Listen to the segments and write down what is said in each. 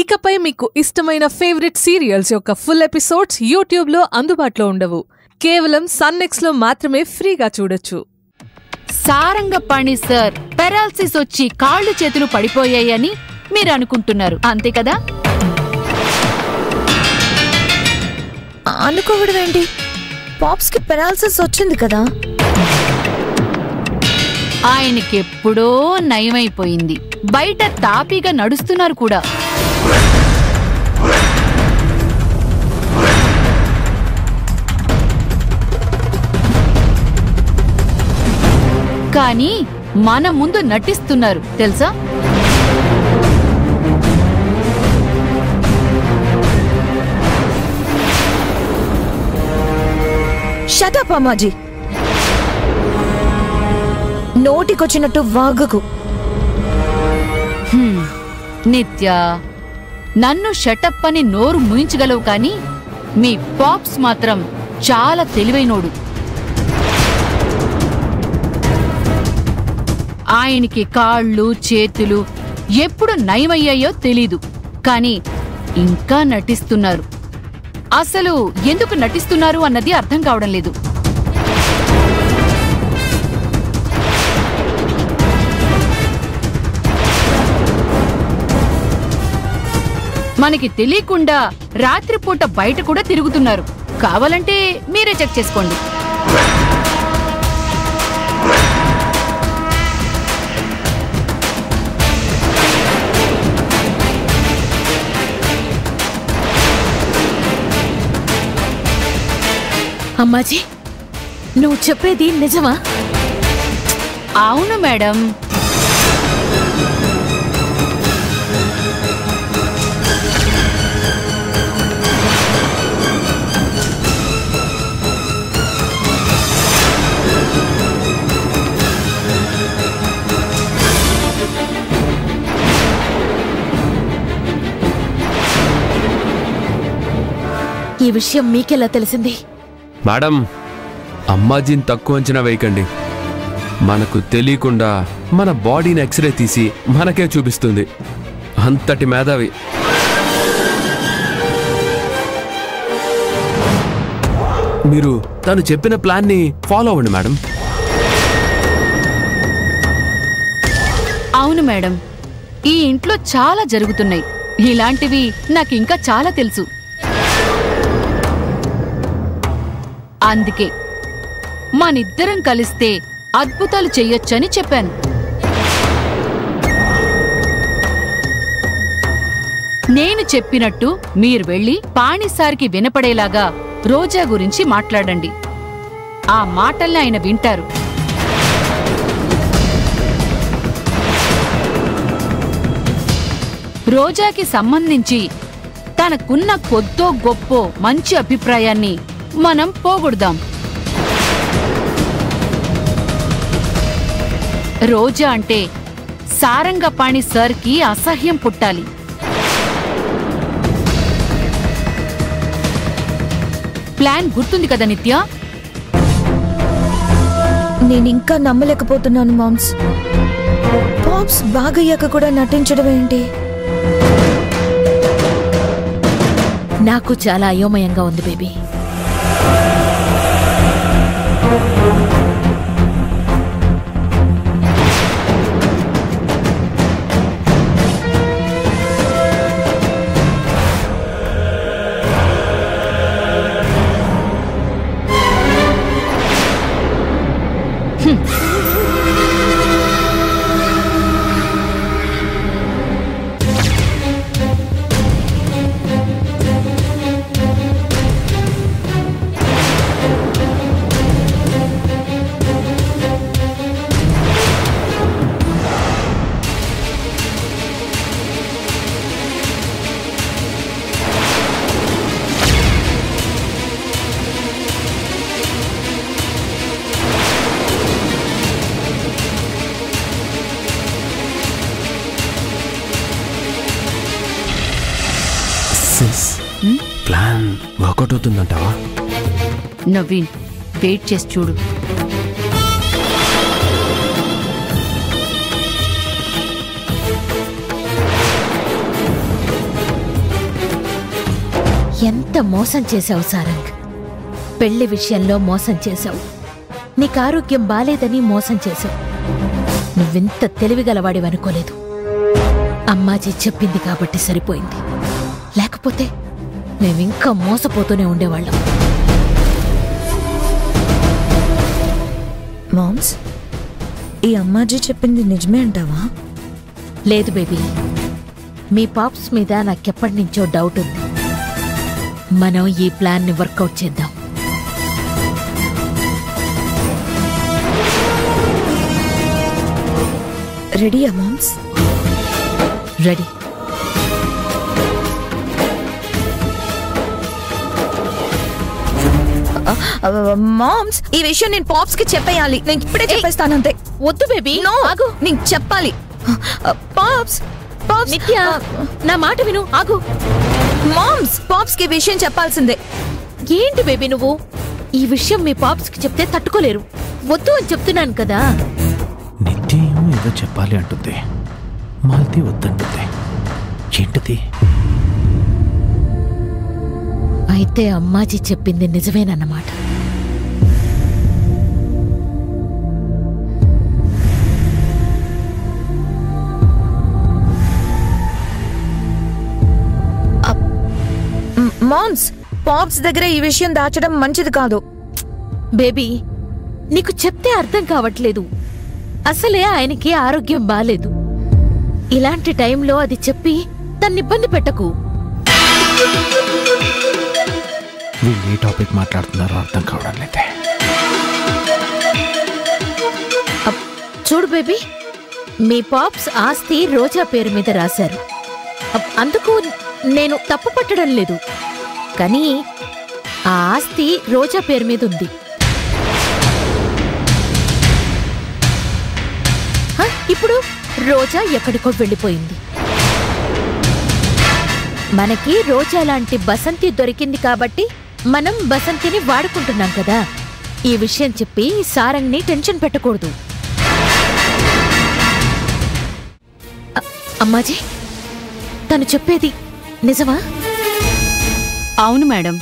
ఇకపై మీకు ఇష్టమైన ఫేవరెట్ సీరియల్స్ యొక్క ఫుల్ ఎపిసోడ్స్ యూట్యూబ్ లో అందుబాటులో ఉండవు. కేవలం సన్ నెక్స్ట్ లో మాత్రమే ఫ్రీగా చూడొచ్చు. సారంగపాణి సార్ పారాలిసిస్ వచ్చి కాళ్ళు చేతులు పడిపోయాయని మీరు అనుకుంటున్నారు అంతే కదా? అనుకోవడమేంటి, పాప్స్ కి పారాలిసిస్ వచ్చింది కదా, ఆయనకి ఎప్పుడో నయమైపోయింది. బయట తాపీగా నడుస్తున్నారు కూడా. కానీ మన ముందు నటిస్తున్నారు తెలుసా? షటప్ అమ్మాజీ, నోటికొచ్చినట్టు వాగకు. నిత్య, నన్ను షటప్ అని నోరు ముయించగలవు కానీ మీ పాప్స్ మాత్రం చాలా తెలివైనోడు. ఆయనకి కాళ్ళు చేతులు ఎప్పుడు నయమయ్యాయో తెలీదు, కానీ ఇంకా నటిస్తున్నారు. అసలు ఎందుకు నటిస్తున్నారు అన్నది అర్థం కావడం లేదు. మనకి తెలియకుండా రాత్రిపూట బయట కూడా తిరుగుతున్నారు. కావాలంటే మీరే చెక్ చేసుకోండి. అమ్మాజీ, నువ్వు చెప్పేది నిజమా? అవును మేడం. ఈ విషయం మీకెలా తెలిసింది? మేడం, అమ్మాజీని తక్కువ అంచనా వేయకండి. మనకు తెలియకుండా మన బాడీని ఎక్స్రే తీసి మనకే చూపిస్తుంది. అంతటి మేధావి. మీరు తను చెప్పిన ప్లాన్ని ఫాలో అవ్వండి మేడం. అవును మేడం, ఈ ఇంట్లో చాలా జరుగుతున్నాయి. ఇలాంటివి నాకు ఇంకా చాలా తెలుసు. అందుకే మనిద్దరం కలిస్తే అద్భుతాలు చెయ్యొచ్చని చెప్పాను. నేను చెప్పినట్టు మీరు వెళ్ళి పాణిసార్కి వినపడేలాగా రోజా గురించి మాట్లాడండి. ఆ మాటల్ని ఆయన వింటారు. రోజాకి సంబంధించి తనకున్న కొద్దో గొప్పో మంచి అభిప్రాయాన్ని మనం పోగొడదాం. రోజా అంటే సారంగపాణి సార్కి అసహ్యం పుట్టాలి. ప్లాన్ గుర్తుంది కదా నిత్య? నేనింకా నమ్మలేకపోతున్నాను మామ్స్. పాప్స్ బాగయ్యాక కూడా నటించడం ఏంటి? నాకు చాలా అయోమయంగా ఉంది బేబీ. ప్లాన్ వర్కౌట్ అవుతుందంటావా? నవీన్, వెయిట్ చేసి చూడు. ఎంత మోసం చేశావు సారంగ్. పెళ్లి విషయంలో మోసం చేశావు, నీకు ఆరోగ్యం బాలేదని మోసం చేశావు. నువ్వెంత తెలివిగలవాడివనుకోలేదు. అమ్మాజీ చెప్పింది కాబట్టి సరిపోయింది, లేకపోతే మేమింకా మోసపోతూనే ఉండేవాళ్ళం. మామ్స్, ఈ అమ్మాజీ చెప్పింది నిజమే అంటావా? లేదు బేబీ, మీ పాప్స్ మీద నాకెప్పటి నుంచో డౌట్ ఉంది. మనం ఈ ప్లాన్ని వర్కౌట్ చేద్దాం. Ready moms? రెడీ. మామ్స్, ఈ విషయం నేను పాప్స్ కి చెప్పేయాలి. నేను ఇప్పుడే చెప్పేస్తాను అంతే. వద్దు బేబీ, ఆగు, నేను చెప్పాలి. పాప్స్, పాప్స్, నిత్య నా మాట విను. ఆగు మామ్స్, పాప్స్ కి విషయం చెప్పాల్సిందే. ఏంటి బేబీ నువ్వు? ఈ విషయం మీ పాప్స్ కి చెప్తే తట్టుకోలేరు. వద్దు అని చెప్తున్నాను కదా. నిత్యం ఏదో చెప్పాలి అంటుంది, మాల్తి వద్దంటుంది. ఏంటిది? అయితే అమ్మాజీ చెప్పింది నిజమేనన్నమాట. మామ్స్, పాప్స్ దగ్గర ఈ విషయం దాచడం మంచిది కాదు. బేబీ, నీకు చెప్తే అర్థం కావట్లేదు. అసలే ఆయనకి ఆరోగ్యం బాలేదు. ఇలాంటి టైంలో అది చెప్పి తన్ని ఇబ్బంది పెట్టకు. వీళ్ళు ఏ టాపిక్ మాట్లాడుతున్నారో అర్థం కావడం లేదే. చూడు బేబీ, మీ పాప్స్ ఆస్తి రోజా పేరు మీద రాశారు, అందుకు నేను తప్పు పట్టడం లేదు. కానీ ఆ ఆస్తి రోజా పేరు మీద ఉంది. ఇప్పుడు రోజా ఎక్కడికో వెళ్ళిపోయింది. మనకి రోజా లాంటి బసంతి దొరికింది కాబట్టి మనం బసంతిని వాడుకుంటున్నాం కదా. ఈ విషయం చెప్పి సారంగ్ని టెన్షన్ పెట్టకూడదు. అమ్మాజీ, తను చెప్పేది నిజమా? అవును మేడం,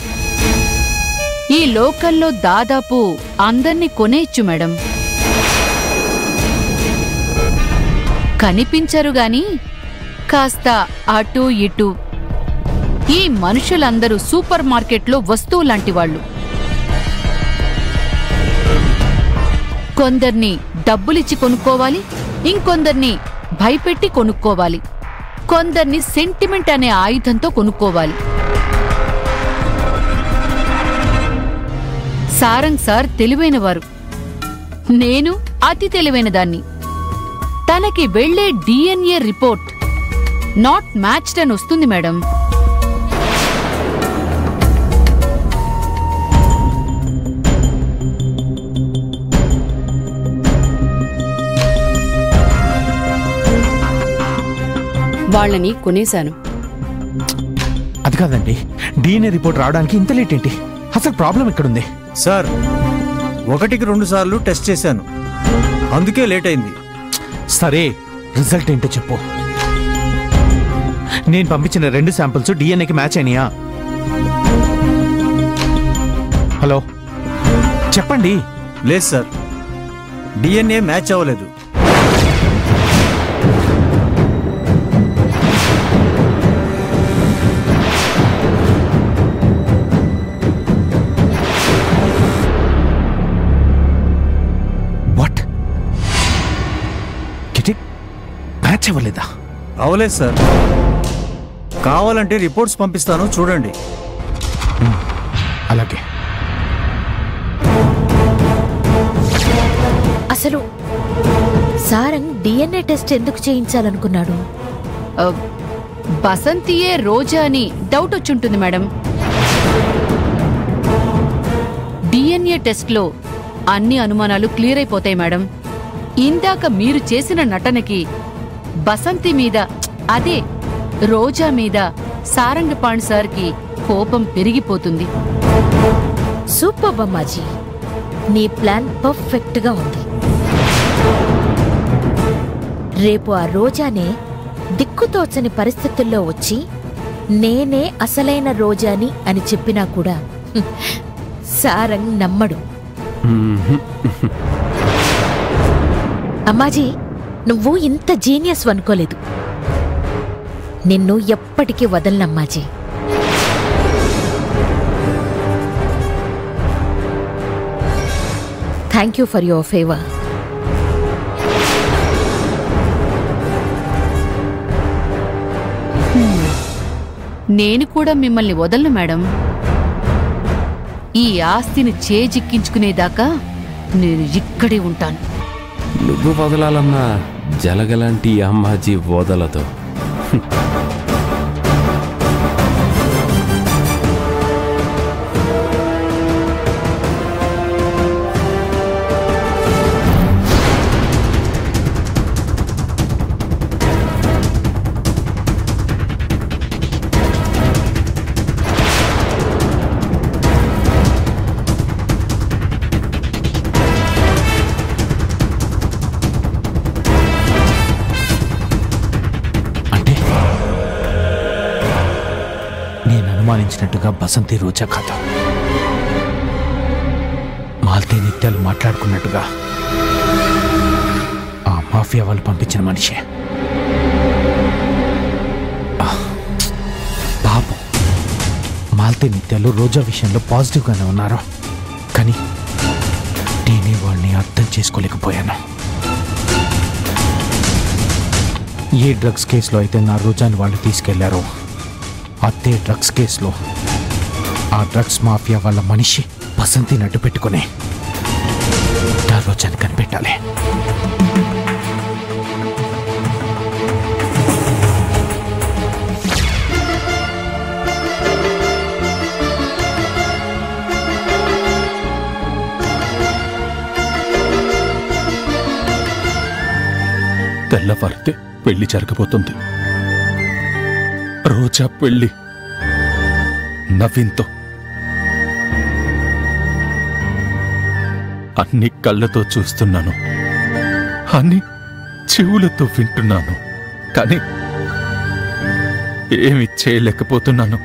ఈ లోకల్లో దాదాపు అందర్నీ కొనేయచ్చు మేడం. కనిపించరు గాని కాస్త అటు ఇటు. ఈ మనుషులందరూ సూపర్ మార్కెట్లో వస్తువులాంటి వాళ్ళు. కొందర్ని డబ్బులిచ్చి కొనుక్కోవాలి, ఇంకొందర్ని భయపెట్టి కొనుక్కోవాలి, కొందర్ని సెంటిమెంట్ అనే ఆయుధంతో కొనుక్కోవాలి. సారంగ్ సార్ తెలివైనవారు, నేను అతి తెలివైన దాన్ని. తనకి వెళ్లే DNA రిపోర్ట్ నాట్ మ్యాచ్డ్ అని వస్తుంది మేడం. వాళ్ళని కొనేశాను. అది కాదండి, DNA రిపోర్ట్ రావడానికి ఇంత లేట్ ఏంటి? అసలు ప్రాబ్లం ఎక్కడుంది? సార్, 1కి 2 సార్లు టెస్ట్ చేశాను, అందుకే లేట్ అయింది. సరే, రిజల్ట్ ఏంటో చెప్పు. నేను పంపించిన 2 శాంపిల్స్ DNAకి మ్యాచ్ అయినాయా? హలో, చెప్పండి. లేదు సార్, DNA మ్యాచ్ అవ్వలేదు. అవలేదు సార్. కావాలంటే రిపోర్ట్స్ పంపిస్తాను, చూడండి. అలాగే. అసలు సారంగ్ DNA టెస్ట్ ఎందుకు చేయించాలనుకున్నాడు? బసంతియే రోజా అని డౌట్ వచ్చుంటుంది మేడం. DNA టెస్ట్ లో అన్ని అనుమానాలు క్లియర్ అయిపోతాయి మేడం. ఇందాక మీరు చేసిన నటనకి బసంతి మీద, అదే రోజా మీద సారంగ్ పాండ్ సార్కి కోపం పెరిగిపోతుంది. సూపర్ అమ్మాజీ, నీ ప్లాన్ పర్ఫెక్ట్ గా ఉంది. రేపు ఆ రోజానే దిక్కుతోచని పరిస్థితుల్లో వచ్చి నేనే అసలైన రోజాని అని చెప్పినా కూడా సారంగ్ నమ్మడు. అమ్మాజీ, నువ్వు ఇంత జీనియస్ అనుకోలేదు. నిన్ను ఎప్పటికీ వదలనమ్మాజీ. Thank you for your favour. నేను కూడా మిమ్మల్ని వదలను మేడం. ఈ ఆస్తిని చేజిక్కించుకునేదాకా నేను ఇక్కడే ఉంటాను. నువ్వు వదలాలన్నా జలగలాంటి అమ్మాజీ వదలతో. बसंती रोजा खाता मालती नित्यालु माట్లాడుకున్నట్టుగా ఆ మాఫియా వాళ్ళు పంపించిన మనిషి పాపం. మాలతి నిత్యాలు రోజా విషయంలో పాజిటివ్ గానే ఉన్నారు కానీ నేనే వాళ్ళని అర్థం చేసుకోలేకపోయాను. ఈ డ్రగ్స్ కేసులో అయితే నా రోజాని వాళ్ళు తీసుకెళ్లారు. అదే డ్రగ్స్ కేసులో ఆ డ్రగ్స్ మాఫియా వాళ్ళ మనిషి వసంతి నడ్డు పెట్టుకుని రోజాని కనిపెట్టాలి. తెల్లవారితే పెళ్లి జరగబోతుంది. రోజా పెళ్లి నవీన్తో అన్ని కళ్ళతో చూస్తున్నాను, అన్ని చెవులతో వింటున్నాను కానీ ఏమి చేయలేకపోతున్నాను.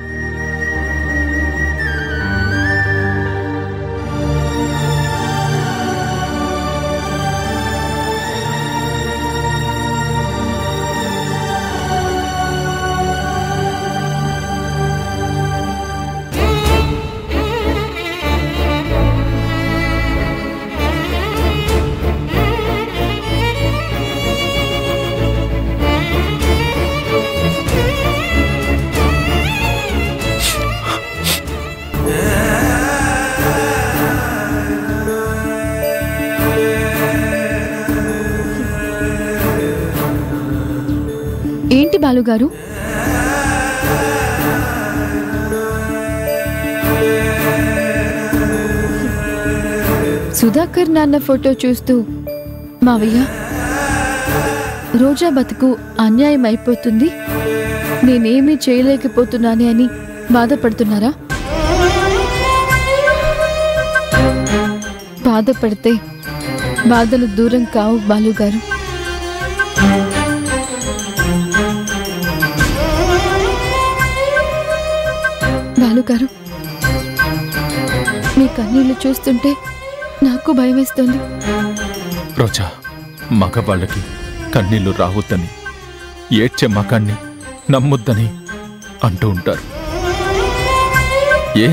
బాలుగారు, సుధాకర్ నాన్న ఫోటో చూస్తూ మావయ్య రోజా బతుకు అన్యాయం అయిపోతుంది, నేనేమీ చేయలేకపోతున్నానే అని బాధపడుతున్నారా? బాధపడితే బాధలు దూరం కావు బాలుగారు. బాలుగారు, మీ కన్నీళ్లు చూస్తుంటే నాకు భయమేస్తుంది. రోజా, మగవాళ్ళకి కన్నీళ్లు రావద్దని, ఏడ్చే మగాన్ని నమ్మొద్దని అంటూ ఉంటారు. ఏ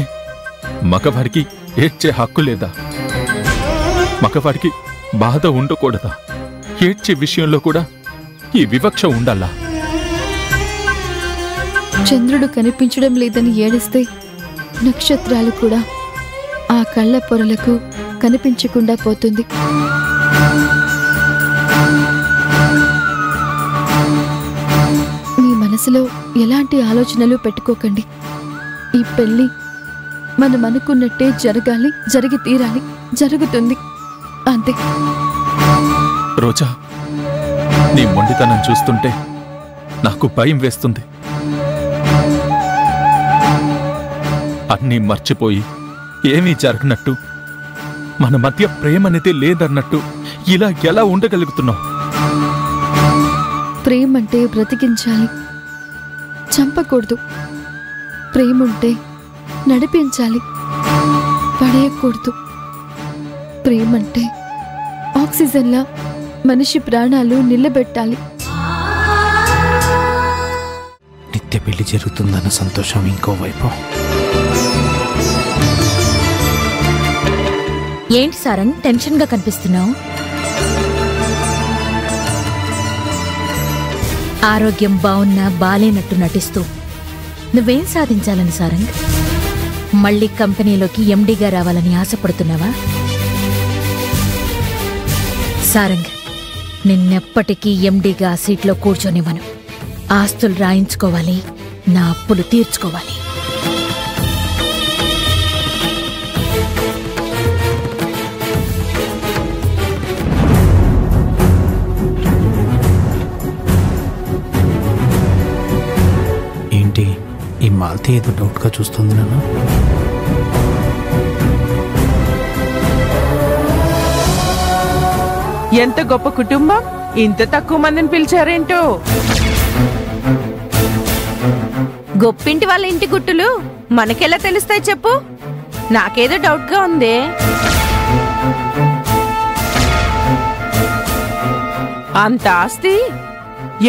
మగవారికి ఏడ్చే హక్కు లేదా? మగవారికి బాధ ఉండకూడదా? ఏడ్చే విషయంలో కూడా ఈ వివక్ష ఉండాలా? చంద్రుడు కనిపించడం లేదని ఏడిస్తే నక్షత్రాలు కూడా ఆ కళ్ళ పొరలకు కనిపించకుండా పోతుంది. మీ మనసులో ఎలాంటి ఆలోచనలు పెట్టుకోకండి. ఈ పెళ్లి మనం అనుకున్నట్టే జరగాలి, జరిగి తీరాలి, జరుగుతుంది అంతే. రోజా, నీ మొండితనం చూస్తుంటే నాకు భయం వేస్తుంది. అన్నీ మర్చిపోయి ఏమీ జరగనట్టు, మన మధ్య ప్రేమనేది లేదన్నట్టు ఇలా ఎలా ఉండగలుగుతున్నావు? ప్రేమంటే బ్రతికించాలి, చంపకూడదు. ప్రేముంటే నడిపించాలి, పడేయకూడదు. ప్రేమంటే ఆక్సిజన్లా మనిషి ప్రాణాలు నిలబెట్టాలి. నిత్య పెళ్లి జరుగుతుందన్న సంతోషం ఇంకోవైపు. ఏంటి సారంగ్ టెన్షన్గా కనిపిస్తున్నావు? ఆరోగ్యం బాగున్నా బాలేనట్టు నటిస్తూ నువ్వేం సాధించాలని సారంగ్? మళ్ళీ కంపెనీలోకి ఎండీగా రావాలని ఆశపడుతున్నావా? సారంగ్, నిన్నెప్పటికీ ఎండీగా ఆ సీట్లో కూర్చొనివ్వను. ఆస్తులు రాయించుకోవాలి, నా అప్పులు తీర్చుకోవాలి. ఏంటి ఈ మాల్తి ఏదో డౌట్గా చూస్తుంది నన్ను? ఎంత గొప్ప కుటుంబం, ఇంత తక్కువ మందిని పిలిచారేంటో. గొప్పింటి వాళ్ళ ఇంటి గుట్టులు మనకెలా తెలుస్తాయి చెప్పు? నాకేదో డౌట్ గా ఉందే. అంత ఆస్తి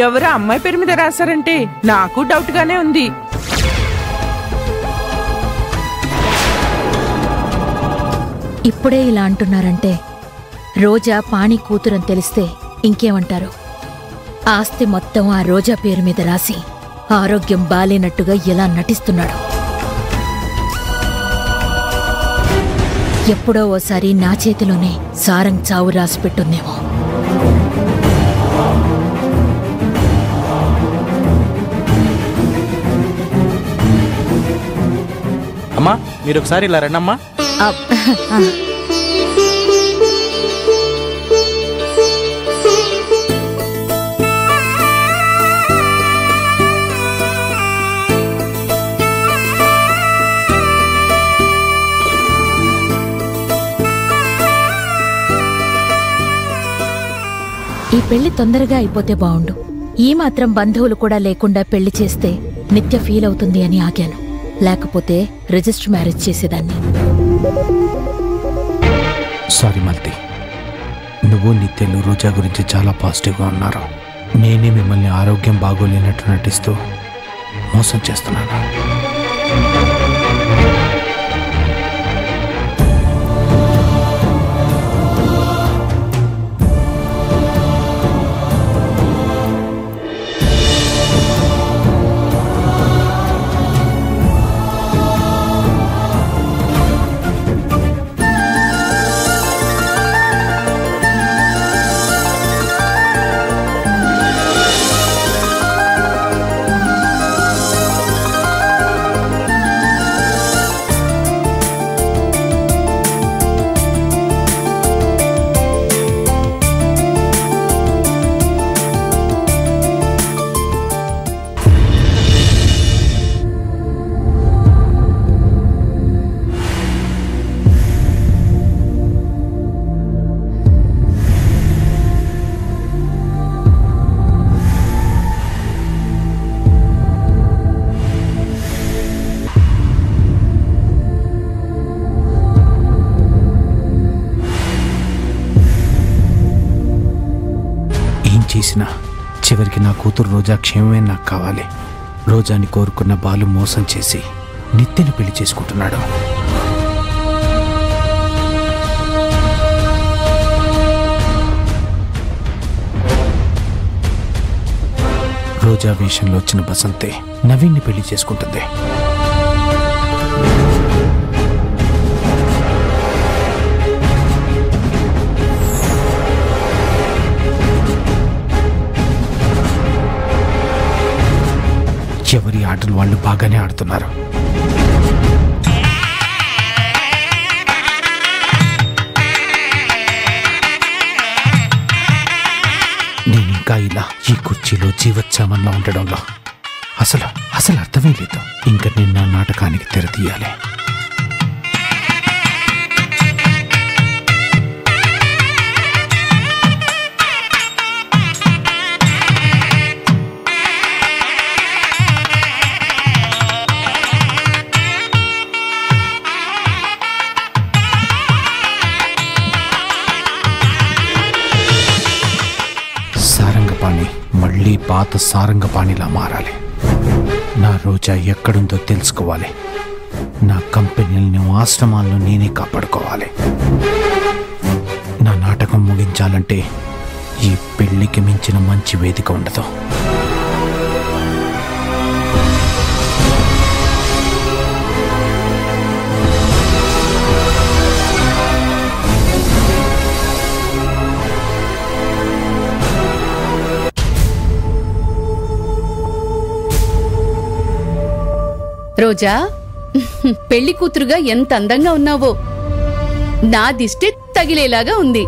ఎవరో అమ్మాయి పేరు మీద రాశారంటే నాకు డౌట్ గానే ఉంది. ఇప్పుడే ఇలా అంటున్నారంటే రోజా పాణి కూతురని తెలిస్తే ఇంకేమంటారు? ఆస్తి మొత్తం ఆ రోజా పేరు మీద రాసి ఆరోగ్యం బాలేనట్టుగా ఎలా నటిస్తున్నాడు? ఎప్పుడో ఓసారి నా చేతిలోనే సారంగ్ చావు రాసిపెట్టుందేమో. అమ్మా మీరు ఒకసారి ఇలా రండమ్మా. ఈ పెళ్లి తొందరగా అయిపోతే బావుండు. ఈ మాత్రం బంధువులు కూడా లేకుండా పెళ్లి చేస్తే నిత్య ఫీల్ అవుతుంది అని ఆగాను. లేకపోతే రిజిస్టర్ మ్యారేజ్ చేసేదాన్ని. సారీ మల్తి, నువ్వు నిత్యలు రోజా గురించి చాలా పాజిటివ్గా ఉన్నారు. నేనే మిమ్మల్ని ఆరోగ్యం బాగోలేనట్టు నటిస్తూ మోసం చేస్తున్నాను. చేసిన చివరికి నా కూతురు రోజా క్షేమమే నాకు కావాలి. రోజాని కోరుకున్న బాలు మోసం చేసి నిత్యని పెళ్లి చేసుకుంటున్నాడు. రోజా వేషంలో వచ్చిన బసంతే నవీన్ని పెళ్లి చేసుకుంటుంది. ఎవరి ఆటలు వాళ్ళు బాగానే ఆడుతున్నారు. నేను ఇంకా ఇలా ఈ కుర్చీలో జీవచ్చామన్నా ఉండడంలో అసలు అర్థమే లేదు. ఇంకా నేను నా నాటకానికి తెరతీయాలి. పాత సారంగపాణిలా మారాలి. నా రోజా ఎక్కడుందో తెలుసుకోవాలి. నా కంపెనీల్ని ఆశ్రమాలను నేనే కాపాడుకోవాలి. నా నాటకం ముగించాలంటే ఈ పెళ్లికి మించిన మంచి వేదిక ఉండదు. రోజా, పెళ్లి కూతురుగా ఎంత అందంగా ఉన్నావో. నా దిష్టి తగిలేలాగా ఉంది.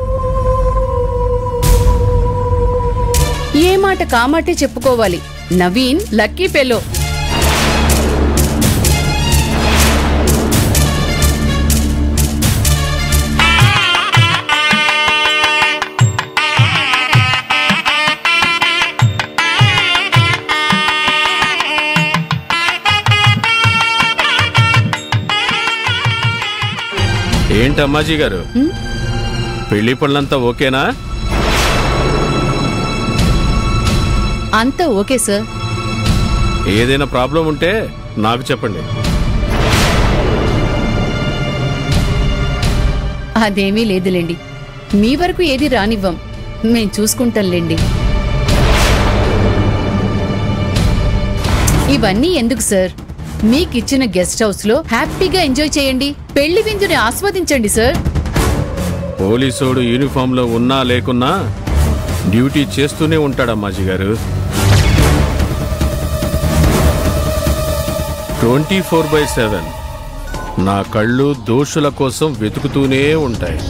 ఏ మాట కామాటే చెప్పుకోవాలి, నవీన్ లక్కీ ఫెలో. ఏంటి అమ్మాజీ గారు, పెళ్లి పనులంతా ఓకేనా? అంతా ఓకే సార్. ఏదైనా ప్రాబ్లం ఉంటే నాకు చెప్పండి. అదేమీ లేదులేండి, మీ వరకు ఏది రానివ్వం, మేం చూసుకుంటాంలేండి. ఇవన్నీ ఎందుకు సార్, మీకిచ్చిన గెస్ట్ హౌస్ లో హ్యాపీగా ఎంజాయ్ చేయండి, పెళ్లి విందుని ఆస్వాదించండి సార్. పోలీసోడు యూనిఫామ్ లో ఉన్నా లేకున్నా డ్యూటీ చేస్తూనే ఉంటాడమ్మాజీ గారు. 24/7 నా కళ్ళు దోషుల కోసం వెతుకుతూనే ఉంటాయి.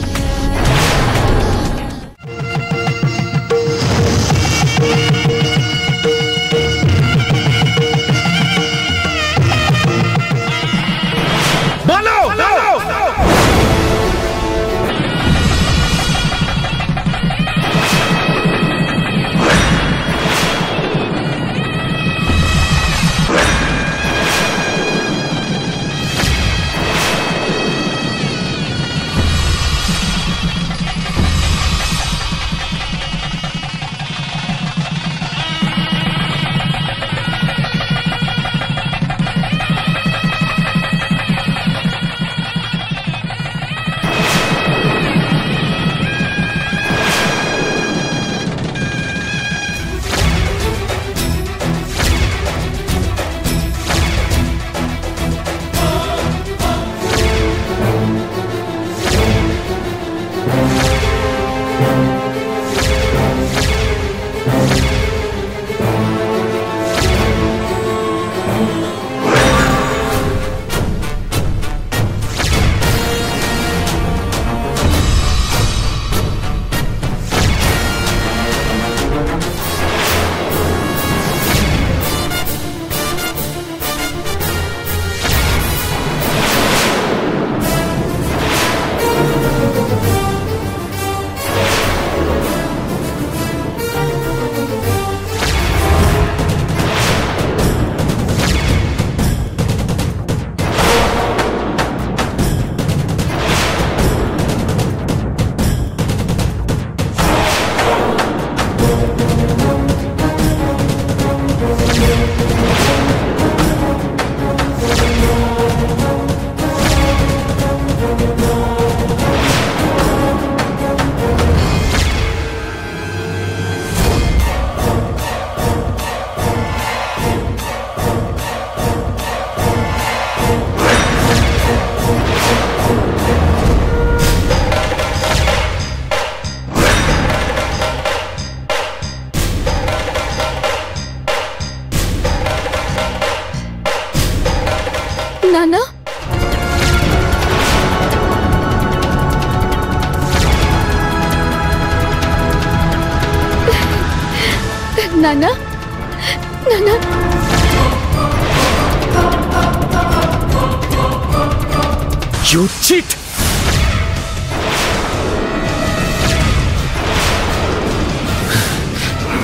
You cheat!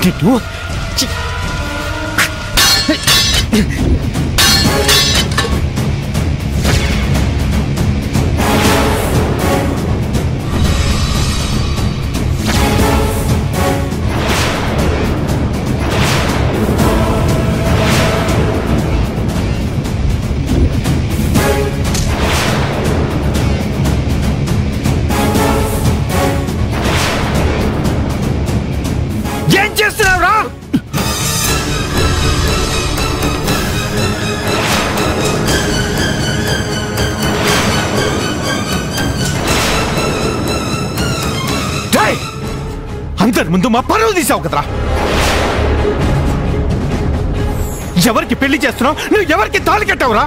Did you cheat? मुझे मा पर्व तीसाవు कदरा ఎవరికి పెళ్లి చేస్తున్నావు నువ్వు ఎవరికి తాళి కట్టావురా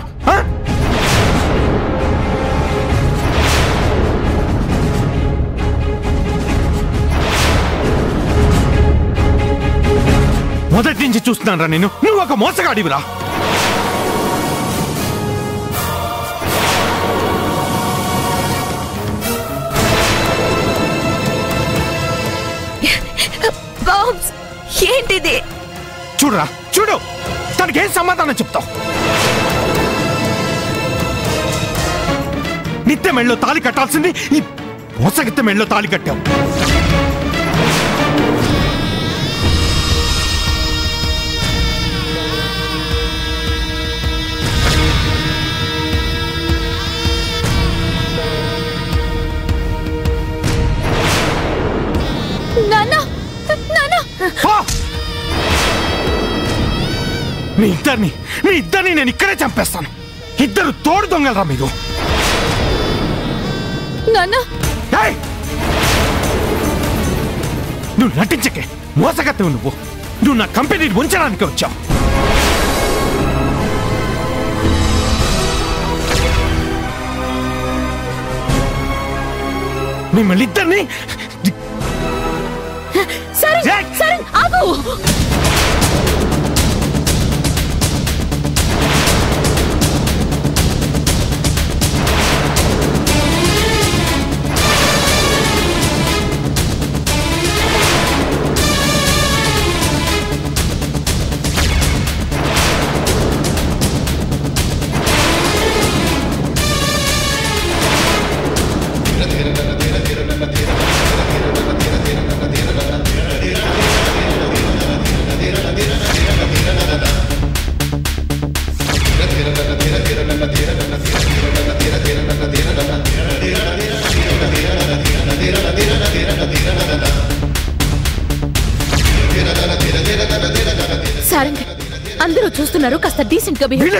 మొదటి నుంచి చూస్తున్నానురా నేను నువ్వు ఒక మోసగాడివిరా బామ్స్ ఏంటిది చూడరా చూడు తనకి ఏం సమాధానం చెప్తావు నిత్య మెళ్ళో తాళి కట్టాల్సింది ఈ మోసగిత్త మెళ్ళో తాళి కట్టావు नी इधर ने निकले चंपेस्तान इधर तोड़ दूंगा रामीरो नाना हे नु नटिंचके मोसगते उन्नु नु ना कंपनी मुंचడానికి వచ్చావు మిమ్మల్ని ఇద్దర్ని సరే ఆగు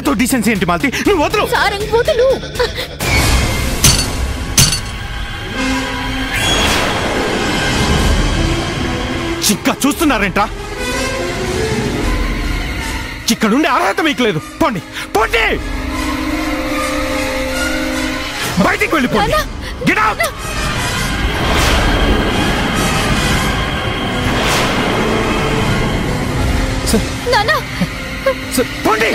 तो डीसेंसी एंटी मालती सारंग वदलू चिक्का चूस्तुन्नारेंट्रा चिक्का नुंडे अर्हत मीकु लेदु पोंडी पोंडी बयटिकि वेल्लिपोंडी गेट आउट सर नाना सर पोंडी